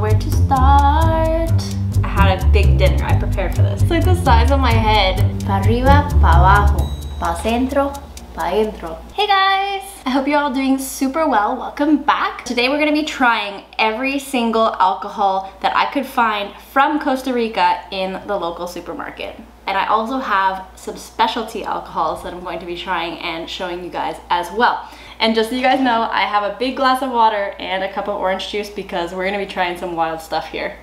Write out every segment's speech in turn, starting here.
where to start. I had a big dinner, I prepared for this. It's like the size of my head. Pa arriba, pa abajo, pa centro, pa dentro. Hey guys! I hope you're all doing super well. Welcome back. Today we're gonna be trying every single alcohol that I could find from Costa Rica in the local supermarket. And I also have some specialty alcohols that I'm going to be trying and showing you guys as well. And just so you guys know, I have a big glass of water and a cup of orange juice because we're gonna be trying some wild stuff here.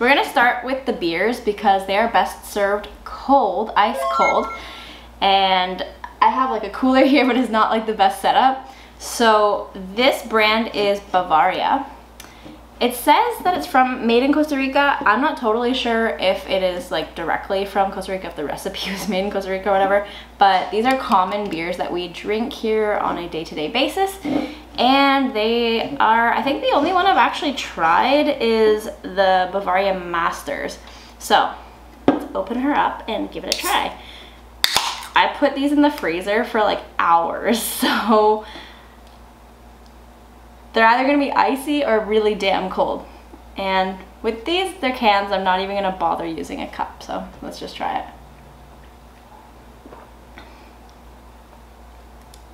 We're gonna start with the beers because they are best served cold, ice cold. And I have like a cooler here, but it's not like the best setup. So this brand is Bavaria. It says that it's made in Costa Rica. I'm not totally sure if it is like directly from Costa Rica, if the recipe was made in Costa Rica or whatever, but these are common beers that we drink here on a day-to-day basis. And they are, I think the only one I've actually tried is the Bavaria Masters. So let's open her up and give it a try. I put these in the freezer for like hours, so they're either gonna be icy or really damn cold. And with these, they're cans, I'm not even gonna bother using a cup, so let's just try it.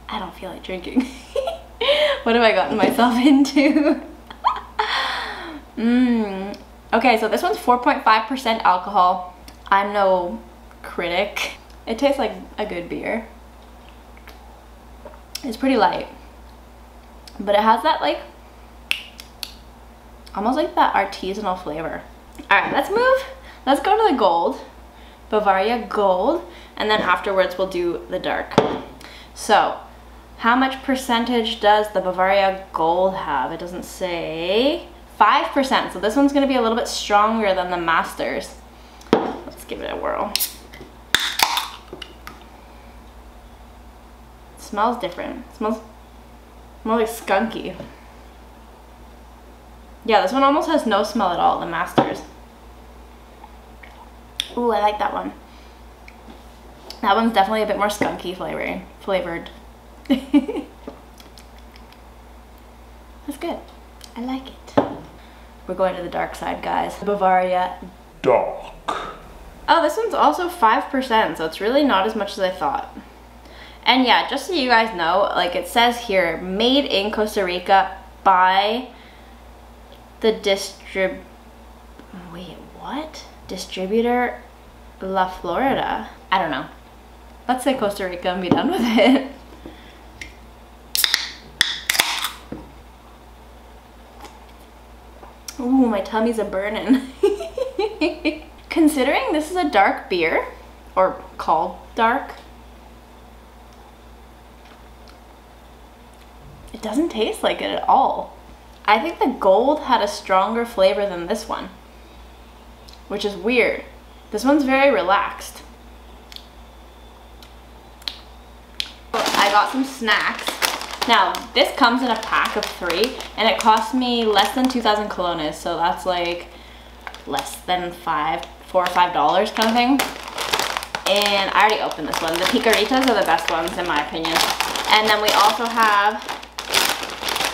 I don't feel like drinking. What have I gotten myself into? Okay, so this one's 4.5% alcohol. I'm no critic. It tastes like a good beer. It's pretty light, but it has that like, almost like that artisanal flavor. All right, let's move. Let's go to the gold, Bavaria Gold, and then afterwards we'll do the dark. So how much percentage does the Bavaria Gold have? It doesn't say. 5%, so this one's gonna be a little bit stronger than the Masters. Let's give it a whirl. Smells different. It smells more like skunky. Yeah, this one almost has no smell at all, the Masters. Ooh, I like that one. That one's definitely a bit more skunky flavored. That's good. I like it. We're going to the dark side, guys. Bavaria Dark. Oh, this one's also 5%, so it's really not as much as I thought. And yeah, just so you guys know, like it says here, made in Costa Rica by the distributor La Florida. I don't know. Let's say Costa Rica and be done with it. Ooh, my tummy's a burnin'. Considering this is a dark beer, or called dark, it doesn't taste like it at all. I think the gold had a stronger flavor than this one, which is weird. This one's very relaxed. I got some snacks. Now, this comes in a pack of 3, and it cost me less than 2,000 colones, so that's like less than $4 or $5 kind of thing. And I already opened this one. The picaritas are the best ones in my opinion. And then we also have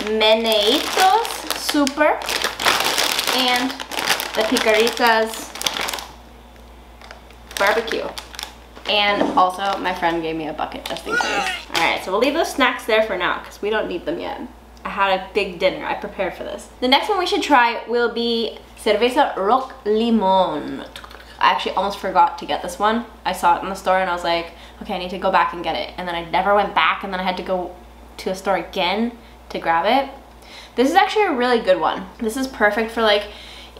Meneitos Super and the Picaritas Barbecue. And also my friend gave me a bucket just in case. Alright, so we'll leave those snacks there for now because we don't need them yet. I had a big dinner. I prepared for this. The next one we should try will be Cerveza Roque Limón. I actually almost forgot to get this one. I saw it in the store and I was like, okay, I need to go back and get it. And then I never went back, and then I had to go to a store again to grab it. This is actually a really good one. This is perfect for like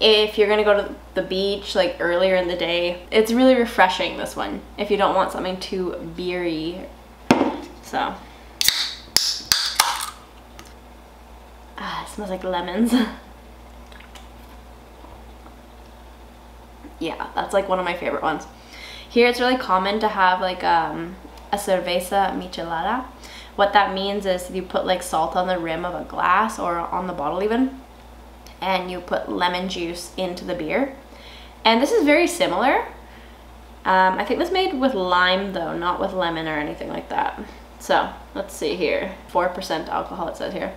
if you're gonna go to the beach like earlier in the day. It's really refreshing, this one, if you don't want something too beery. So it smells like lemons. Yeah, that's like one of my favorite ones. Here it's really common to have like a cerveza michelada. What that means is you put like salt on the rim of a glass or on the bottle even, and you put lemon juice into the beer. And this is very similar. I think this made with lime though, not with lemon or anything like that. So let's see here, 4% alcohol it says here.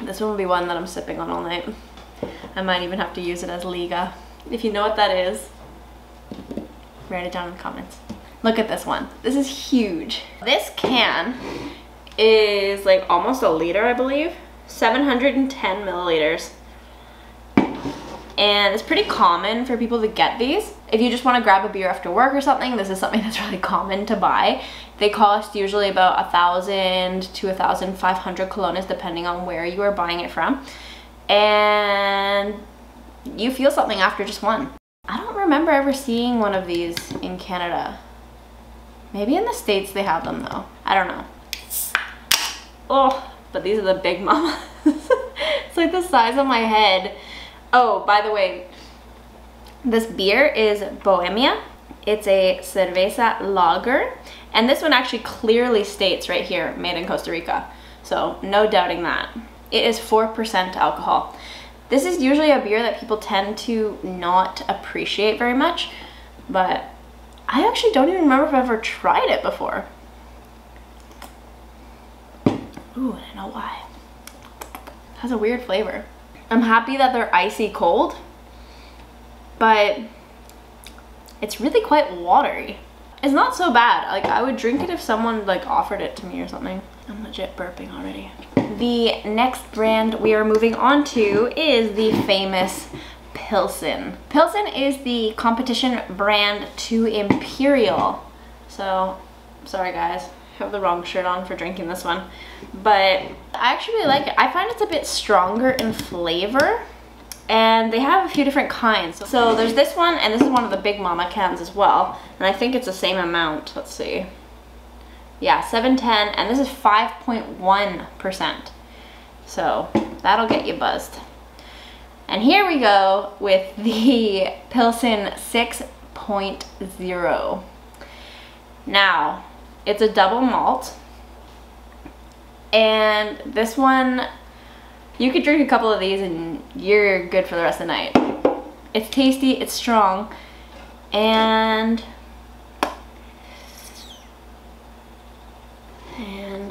This one will be one that I'm sipping on all night. I might even have to use it as Liga. If you know what that is, write it down in the comments. Look at this one. This is huge. This can is like almost a liter, I believe. 710 milliliters. And it's pretty common for people to get these. If you just want to grab a beer after work or something, this is something that's really common to buy. They cost usually about 1,000 to 1,500 colones, depending on where you are buying it from. And you feel something after just one. I don't remember ever seeing one of these in Canada. Maybe in the States they have them though. I don't know. Oh, but these are the big mamas. It's like the size of my head. Oh, by the way, this beer is Bohemia. It's a cerveza lager. And this one actually clearly states right here, made in Costa Rica. So no doubting that. It is 4% alcohol. This is usually a beer that people tend to not appreciate very much, but I actually don't even remember if I've ever tried it before. Ooh, I don't know why. It has a weird flavor. I'm happy that they're icy cold, but it's really quite watery. It's not so bad. Like, I would drink it if someone like offered it to me or something. I'm legit burping already. The next brand we are moving on to is the famous Pilsen. Pilsen is the competition brand to Imperial. So, sorry guys, I have the wrong shirt on for drinking this one. But I actually really like it. I find it's a bit stronger in flavor. And they have a few different kinds. So there's this one, and this is one of the Big Mama cans as well. And I think it's the same amount. Let's see. Yeah, 710, and this is 5.1%. So that'll get you buzzed. And here we go with the Pilsen 6.0. Now, it's a double malt. And this one, you could drink a couple of these and you're good for the rest of the night. It's tasty, it's strong, and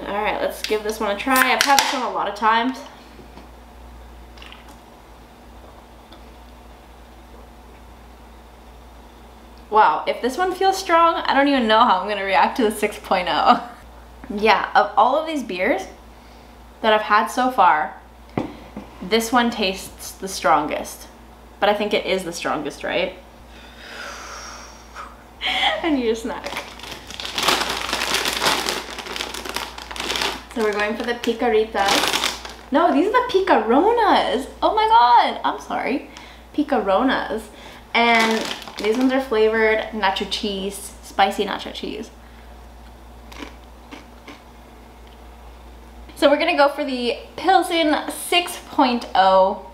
all right, let's give this one a try. I've had this one a lot of times. Wow, if this one feels strong, I don't even know how I'm gonna react to the 6.0. Yeah, of all of these beers that I've had so far, this one tastes the strongest. But I think it is the strongest, right? I need a snack. So we're going for the picaritas. No, these are the picaronas. Oh my god, I'm sorry. Picaronas. And these ones are flavored nacho cheese, spicy nacho cheese. So we're gonna go for the Pilsen 6.0.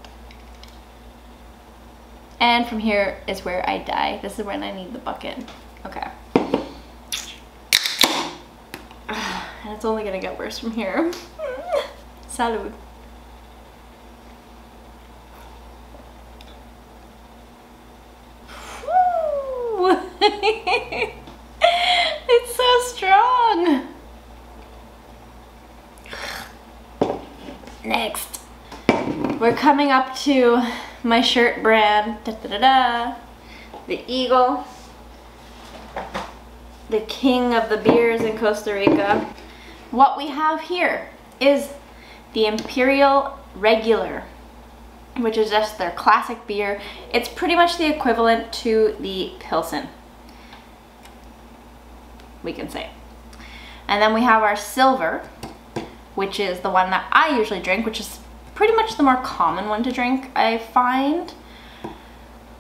And from here is where I die. This is when I need the bucket. Okay. And it's only gonna get worse from here. Salud. It's so strong. Next, we're coming up to my shirt brand, the Eagle, the king of the beers in Costa Rica. What we have here is the Imperial Regular, which is just their classic beer. It's pretty much the equivalent to the Pilsen. We can say. And then we have our Silver, which is the one that I usually drink, which is pretty much the more common one to drink, I find.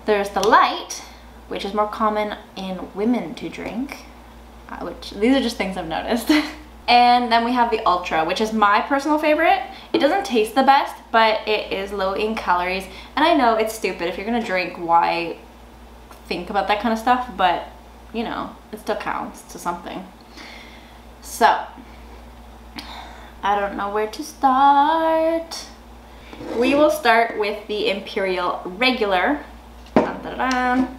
There's the Light, which is more common in women to drink, which these are just things I've noticed. And then we have the Ultra, which is my personal favorite. It doesn't taste the best, but it is low in calories. And I know it's stupid. If you're gonna drink, why think about that kind of stuff? But, you know, it still counts to something. So, I don't know where to start. We will start with the Imperial Regular. Dun, dun, dun.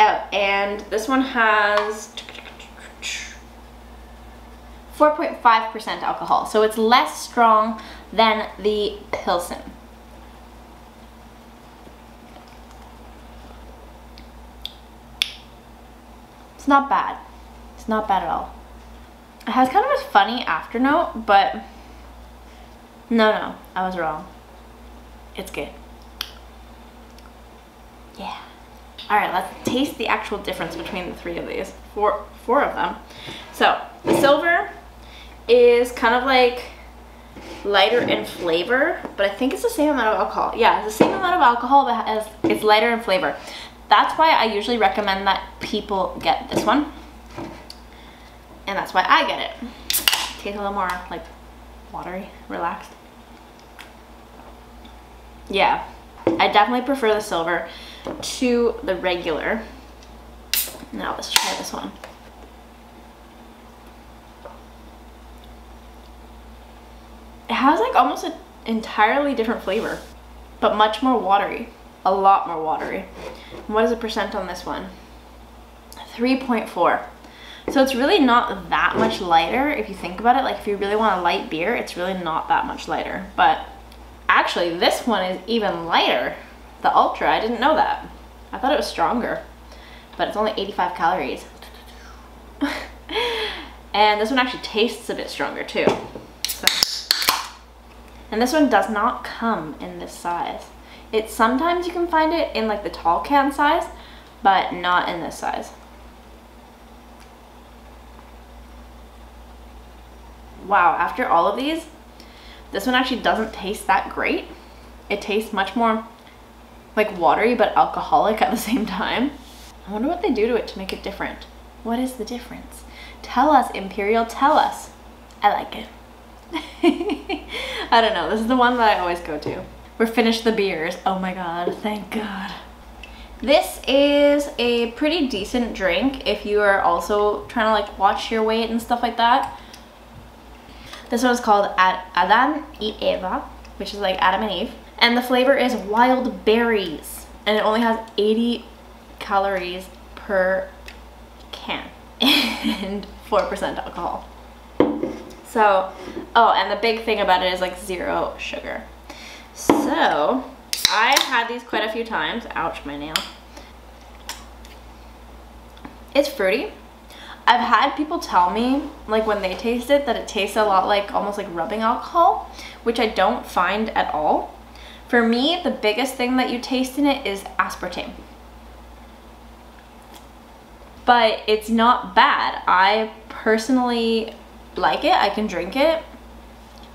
Oh, and this one has 4.5% alcohol, so it's less strong than the Pilsen. It's not bad. It's not bad at all. It has kind of a funny afternote, but no, I was wrong. It's good. Yeah. All right, let's taste the actual difference between the three of these, four of them. So the silver is kind of like lighter in flavor, but I think it's the same amount of alcohol. Yeah, it's the same amount of alcohol, but it's lighter in flavor. That's why I usually recommend that people get this one, and that's why I get it. Tastes a little more like watery, relaxed. Yeah, I definitely prefer the silver to the regular. Now let's try this one. It has like almost an entirely different flavor, but much more watery, a lot more watery. And what is the percent on this one? 3.4. So it's really not that much lighter if you think about it. Like if you really want a light beer, it's really not that much lighter. But actually this one is even lighter. The Ultra, I didn't know that. I thought it was stronger, but it's only 85 calories. And this one actually tastes a bit stronger too. So. And this one does not come in this size. It sometimes you can find it in like the tall can size, but not in this size. Wow, after all of these, this one actually doesn't taste that great. It tastes much more like watery but alcoholic at the same time. I wonder what they do to it to make it different. What is the difference? Tell us, Imperial, tell us. I like it. I don't know, this is the one that I always go to. We're finished the beers. Oh my god, thank god. This is a pretty decent drink if you are also trying to like watch your weight and stuff like that. This one is called Adán y Eva, which is like Adam and Eve. And the flavor is wild berries, and it only has 80 calories per can and 4% alcohol. So, oh, and the big thing about it is like zero sugar. So I've had these quite a few times. Ouch, my nail. It's fruity. I've had people tell me, like when they taste it, that it tastes a lot like almost like rubbing alcohol, which I don't find at all. For me, the biggest thing that you taste in it is aspartame. But it's not bad. I personally like it. I can drink it.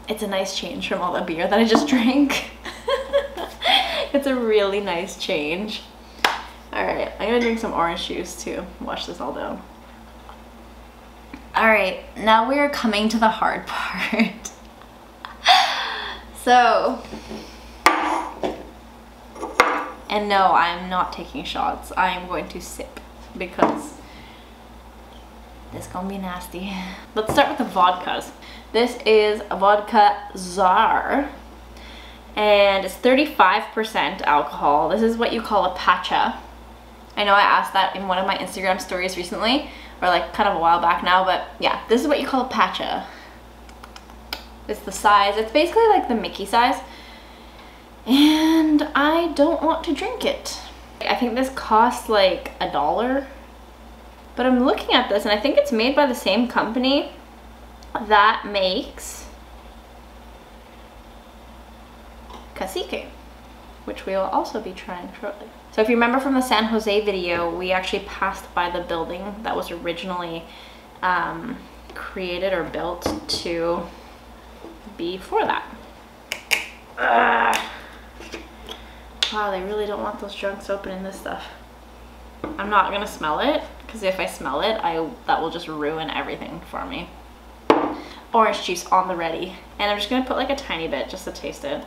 It's a nice change from all the beer that I just drank. It's a really nice change. All right, I'm gonna drink some orange juice to wash this all down. All right, now we are coming to the hard part. So, and no, I'm not taking shots. I am going to sip because this is gonna be nasty. Let's start with the vodkas. This is a Vodka Czar, and it's 35% alcohol. This is what you call a pacha. I know I asked that in one of my Instagram stories recently, or like kind of a while back now, but yeah, this is what you call a pacha. It's the size, it's basically like the Mickey size. And I don't want to drink it. I think this costs like $1, but I'm looking at this and I think it's made by the same company that makes Cacique, which we will also be trying shortly. So if you remember from the San Jose video, we actually passed by the building that was originally created or built to be for that. Ugh. Wow, they really don't want those drunks opening this stuff. I'm not gonna smell it, because if I smell it, that will just ruin everything for me. Orange juice on the ready. And I'm just gonna put like a tiny bit just to taste it.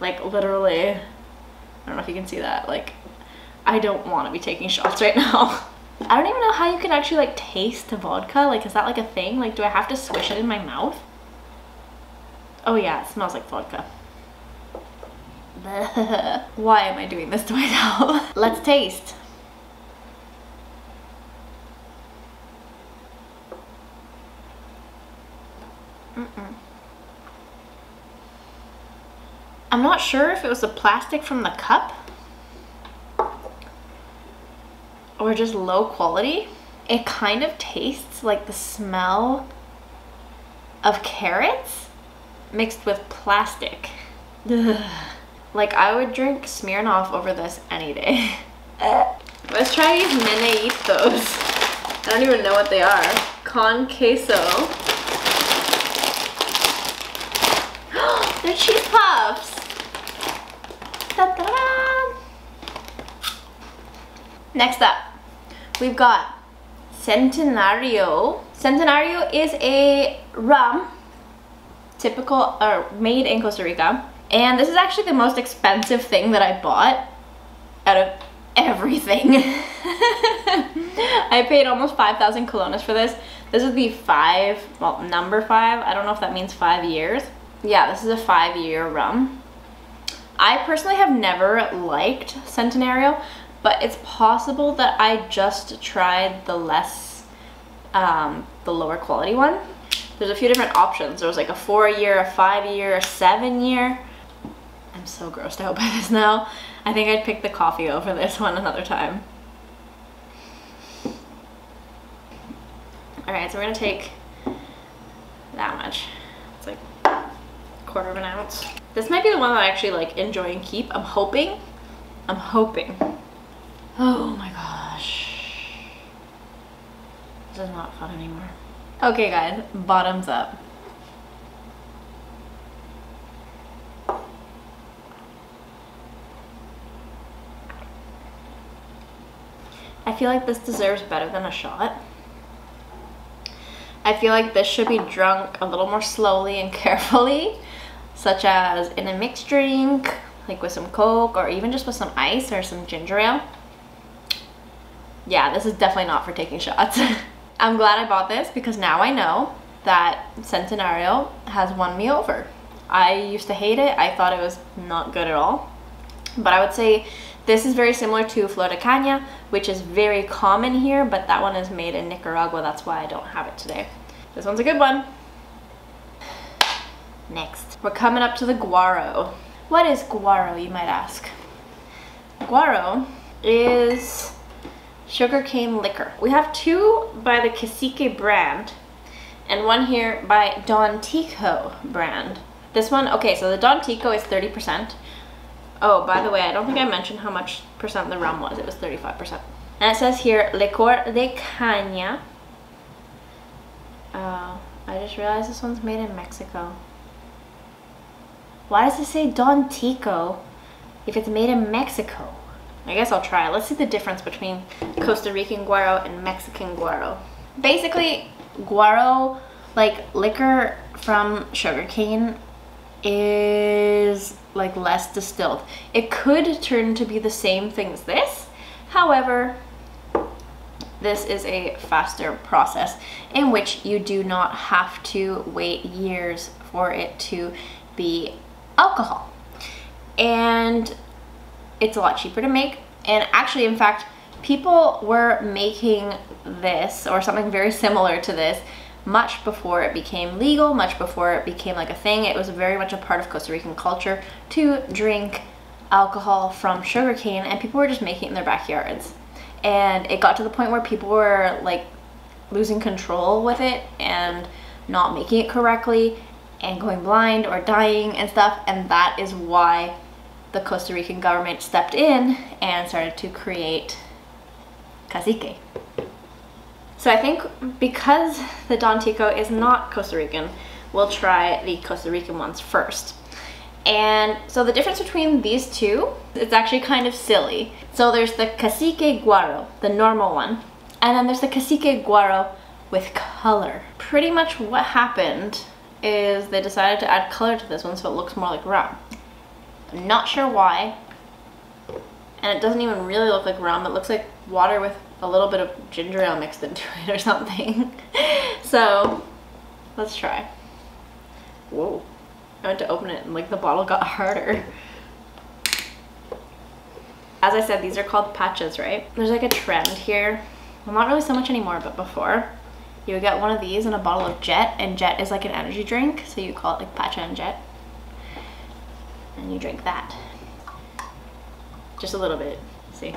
Like literally, I don't know if you can see that, like I don't wanna be taking shots right now. I don't even know how you can actually like taste the vodka. Like, is that like a thing? Like, do I have to swish it in my mouth? Oh yeah, it smells like vodka. Why am I doing this to myself? Let's taste. I'm not sure if it was the plastic from the cup or just low quality. It kind of tastes like the smell of carrots mixed with plastic. Ugh. Like, I would drink Smirnoff over this any day. Let's try these meneitos. I don't even know what they are. Con queso. They're cheese puffs. Ta-da! Next up, we've got Centenario. Centenario is a rum, typical or made in Costa Rica, and this is actually the most expensive thing that I bought out of everything. I paid almost 5,000 colones for this. This is the number five. I don't know if that means 5 years. Yeah, this is a 5-year rum. I personally have never liked Centenario, but it's possible that I just tried the less, the lower quality one. There's a few different options. There was like a 4-year, a 5-year, a 7-year. I'm so grossed out by this now. I think I'd pick the coffee over this one another time. All right, so we're gonna take that much. It's like a quarter of an ounce. This might be the one that I actually like enjoy and keep. I'm hoping. Oh my gosh. This is not fun anymore. Okay guys, bottoms up. I feel like this deserves better than a shot. I feel like this should be drunk a little more slowly and carefully, such as in a mixed drink, like with some Coke or even just with some ice or some ginger ale. Yeah, this is definitely not for taking shots. I'm glad I bought this because now I know that Centenario has won me over. I used to hate it. I thought it was not good at all. But I would say this is very similar to Flor de Caña, which is very common here, but that one is made in Nicaragua. That's why I don't have it today. This one's a good one. Next, we're coming up to the Guaro. What is Guaro, you might ask? Guaro is sugarcane liquor. We have two by the Cacique brand and one here by Don Tico brand. This one, okay, so the Don Tico is 30%. Oh, by the way, I don't think I mentioned how much percent the rum was. It was 35%. And it says here, Licor de Caña. Oh, I just realized this one's made in Mexico. Why does it say Don Tico if it's made in Mexico? I guess I'll try. Let's see the difference between Costa Rican Guaro and Mexican Guaro. Basically, Guaro, like liquor from sugarcane, is like less distilled. It could turn to be the same thing as this. However, this is a faster process in which you do not have to wait years for it to be alcohol. And it's a lot cheaper to make, and actually, in fact, people were making this or something very similar to this much before it became legal, much before it became like a thing. It was very much a part of Costa Rican culture to drink alcohol from sugarcane, and people were just making it in their backyards. And it got to the point where people were like losing control with it and not making it correctly and going blind or dying and stuff, and that is why the Costa Rican government stepped in and started to create Cacique. So I think because the Don Tico is not Costa Rican, we'll try the Costa Rican ones first. And so the difference between these two, it's actually kind of silly. So there's the Cacique Guaro, the normal one, and then there's the Cacique Guaro with color. Pretty much what happened is they decided to add color to this one so it looks more like rum. I'm not sure why, and it doesn't even really look like rum. It looks like water with a little bit of ginger ale mixed into it or something. So let's try. Whoa, I went to open it and like the bottle got harder. As I said, these are called patches, right? There's like a trend here, well, not really so much anymore, but before, You would get one of these and a bottle of Jet, and Jet is like an energy drink, so you call it like Pacha and Jet, and you drink that. Just a little bit, see?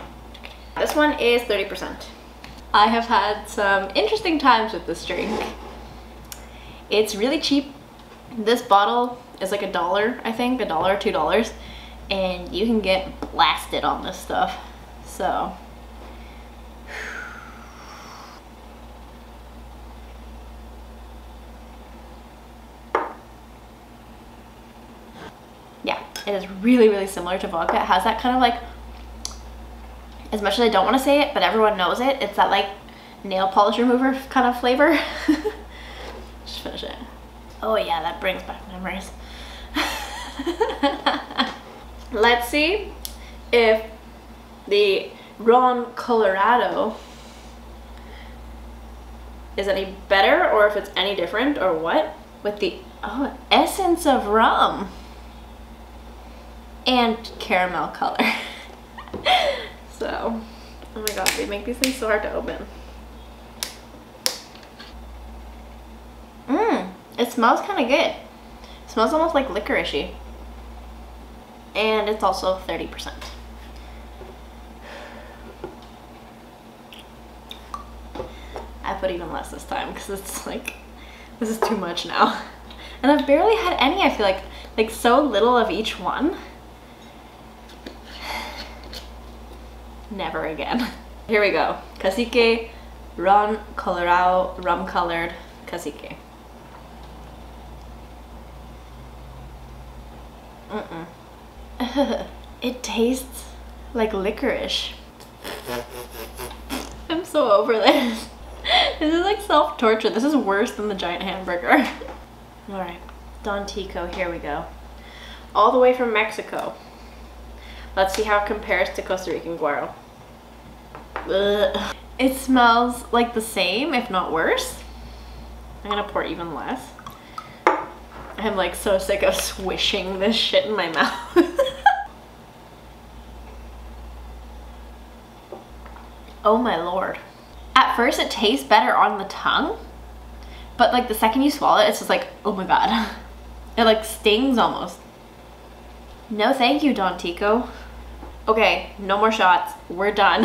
This one is 30%. I have had some interesting times with this drink. It's really cheap. This bottle is like $1, I think, $1 or $2, and you can get blasted on this stuff. So yeah, it is really, really similar to vodka. It has that kind of like, as much as I don't want to say it, but everyone knows it, it's that like nail polish remover kind of flavor. Just finish it. Oh yeah, that brings back memories. Let's see if the Ron Colorado is any better, or if it's any different, or what. With the essence of rum and caramel color. So, oh my god, they make these things so hard to open. It smells kind of good. It smells almost like licoricey. And it's also 30%. I put even less this time because it's like, this is too much now. And I've barely had any, I feel like. Like so little of each one. Never again. Here we go. Cacique, Ron Colorado, rum colored Cacique. It tastes like licorice. I'm so over this. This is like self-torture. This is worse than the giant hamburger. All right, Don Tico, here we go. All the way from Mexico. Let's see how it compares to Costa Rican Guaro. Ugh. It smells like the same, if not worse. I'm gonna pour even less. I'm like so sick of swishing this shit in my mouth. Oh my lord. At first it tastes better on the tongue, but like the second you swallow it, it's just like, oh my god. It like stings almost. No thank you, Don Tico. Okay, no more shots. We're done.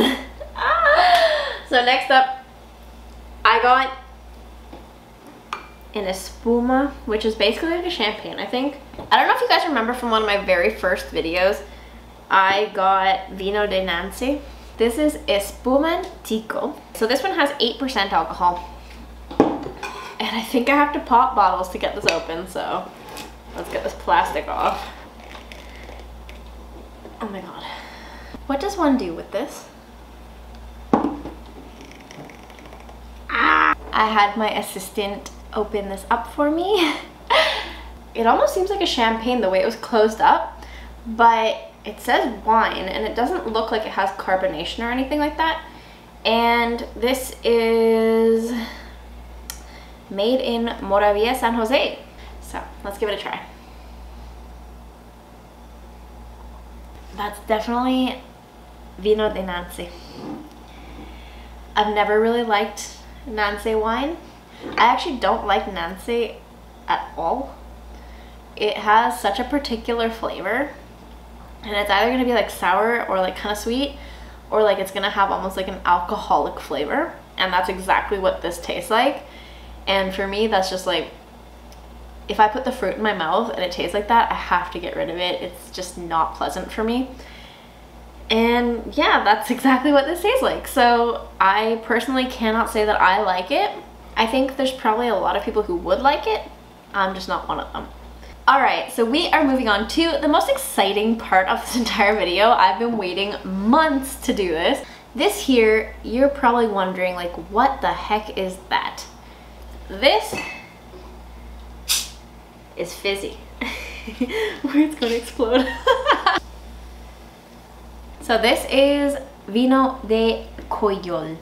So next up, I got an Espuma, which is basically like a champagne, I think. I don't know if you guys remember from one of my very first videos, I got Vino de Nancy. This is Espuma Tico. So this one has 8% alcohol. And I think I have to pop bottles to get this open, so let's get this plastic off. Oh my god. What does one do with this? Ah! I had my assistant open this up for me. It almost seems like a champagne the way it was closed up, but it says wine and it doesn't look like it has carbonation or anything like that. And this is made in Moravia, San Jose. So let's give it a try. That's definitely Vino de Nancy. I've never really liked Nancy wine. I actually don't like Nancy at all. It has such a particular flavor, and it's either going to be like sour or like kind of sweet, or like it's going to have almost like an alcoholic flavor, and that's exactly what this tastes like. And for me, that's just like, if I put the fruit in my mouth and it tastes like that, I have to get rid of it. It's just not pleasant for me. And yeah, that's exactly what this tastes like. So I personally cannot say that I like it. I think there's probably a lot of people who would like it. I'm just not one of them. All right, so we are moving on to the most exciting part of this entire video. I've been waiting months to do this. This here, you're probably wondering like, what the heck is that? This is fizzy. Words gonna explode. So this is Vino de Coyol.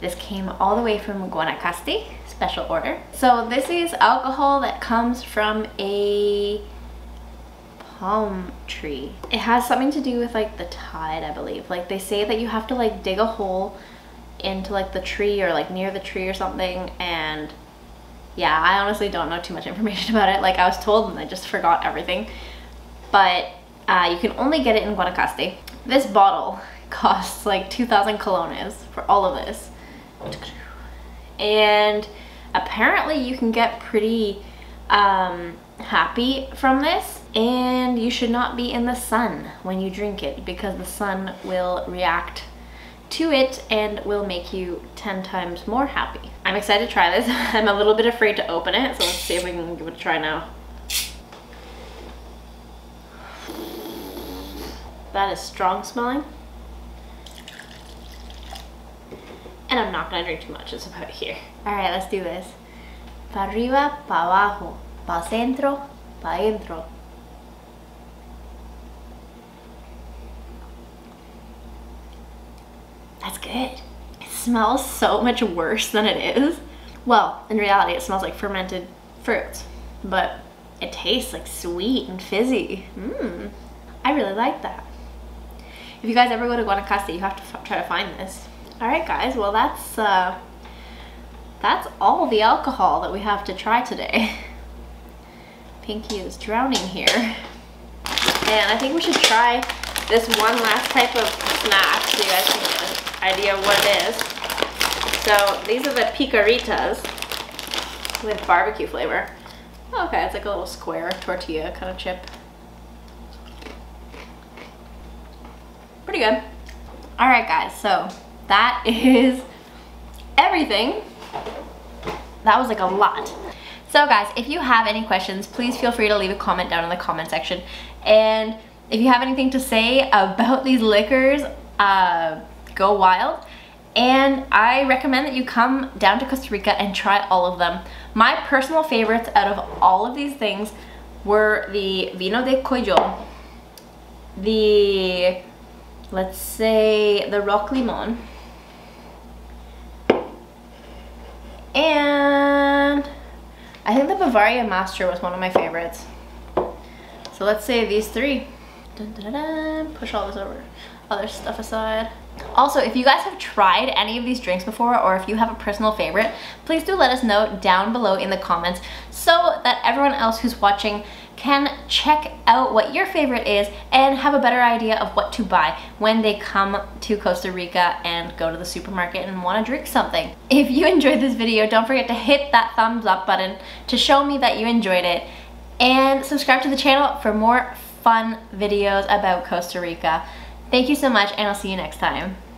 This came all the way from Guanacaste, special order. So this is alcohol that comes from a palm tree. It has something to do with like the tide, I believe. Like they say that you have to like dig a hole into like the tree or like near the tree or something. And yeah, I honestly don't know too much information about it. Like I was told and I just forgot everything. But you can only get it in Guanacaste. This bottle costs like 2,000 colones for all of this. And apparently you can get pretty happy from this, and you should not be in the sun when you drink it because the sun will react to it and will make you 10 times more happy. I'm excited to try this. I'm a little bit afraid to open it, so let's see if we can give it a try now. That is strong smelling. And I'm not gonna drink too much, it's about here. All right, let's do this. Pa arriba, pa abajo, pa centro, pa dentro. That's good. It smells so much worse than it is. Well, in reality, it smells like fermented fruits, but it tastes like sweet and fizzy. Mmm, I really like that. If you guys ever go to Guanacaste, you have to try to find this. All right, guys, well, that's all the alcohol that we have to try today. Pinky is drowning here. And I think we should try this one last type of snack so you guys can get an idea of what it is. So these are the picaritas with barbecue flavor. Okay, it's like a little square tortilla kind of chip. Pretty good. All right, guys, so that is everything. That was like a lot. So guys, if you have any questions, please feel free to leave a comment down in the comment section. And if you have anything to say about these liquors, go wild. And I recommend that you come down to Costa Rica and try all of them. My personal favorites out of all of these things were the Vino de Coyol, the, let's say, the Roque Limon, and I think the Bavaria Master was one of my favorites. So let's say these three. Dun, dun, dun, dun. Push all this over, other stuff aside. Also, if you guys have tried any of these drinks before, or if you have a personal favorite, please do let us know down below in the comments so that everyone else who's watching can check out what your favorite is and have a better idea of what to buy when they come to Costa Rica and go to the supermarket and want to drink something. If you enjoyed this video, don't forget to hit that thumbs up button to show me that you enjoyed it, and subscribe to the channel for more fun videos about Costa Rica. Thank you so much, and I'll see you next time.